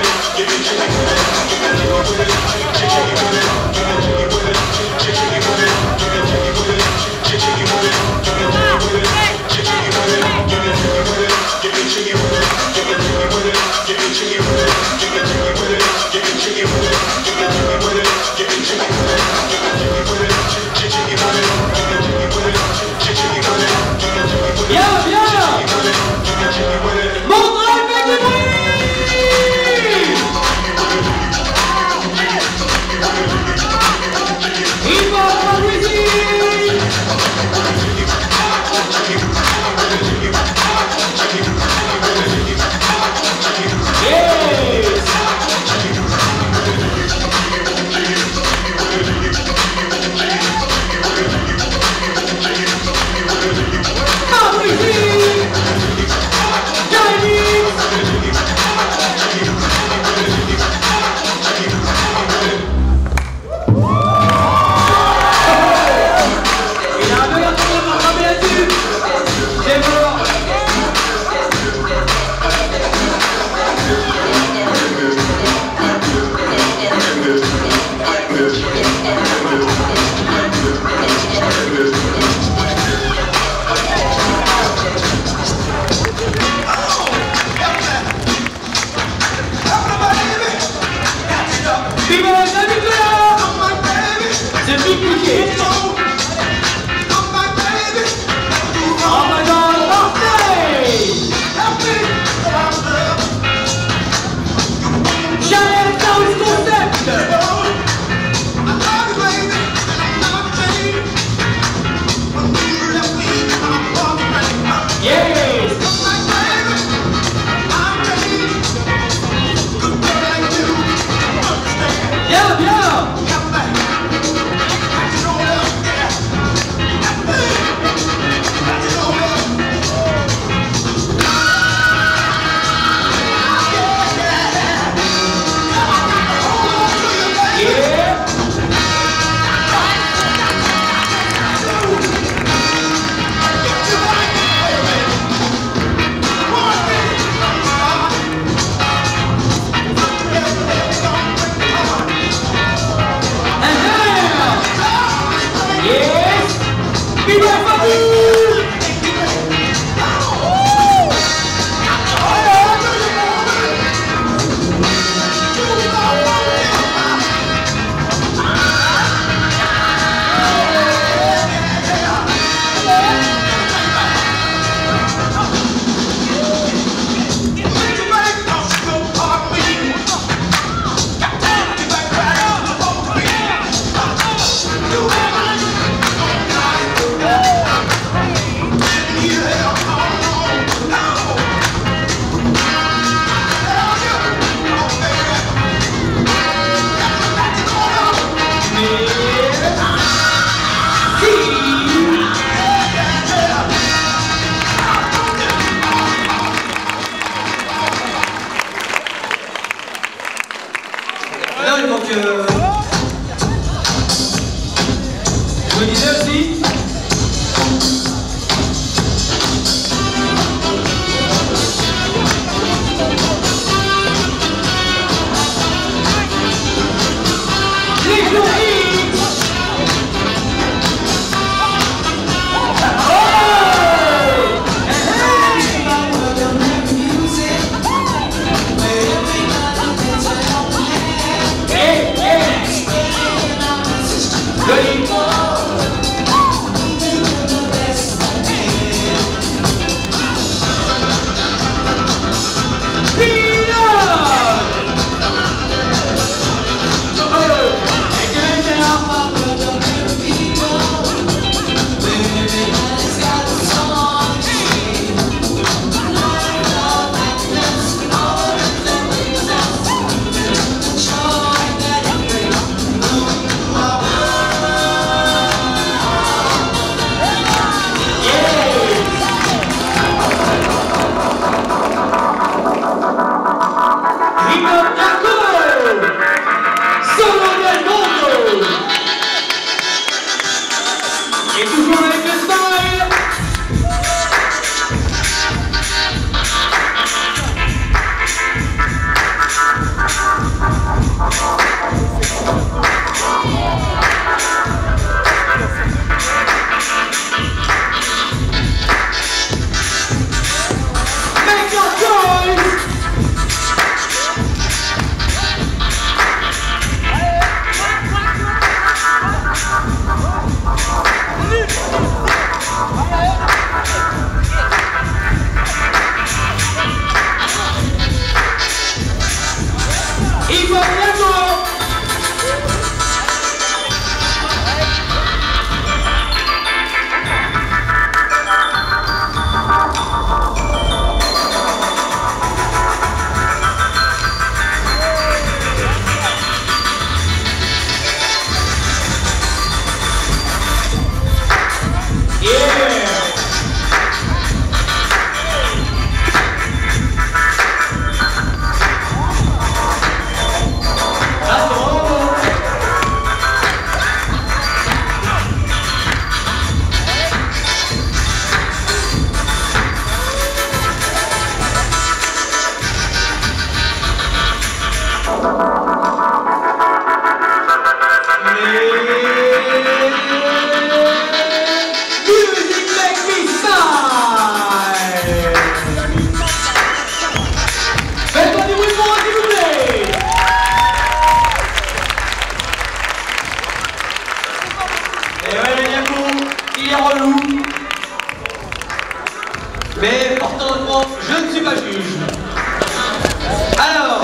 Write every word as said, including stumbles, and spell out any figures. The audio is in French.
Ready? beaucoup. Mais, pourtant, je ne suis pas juge. Alors,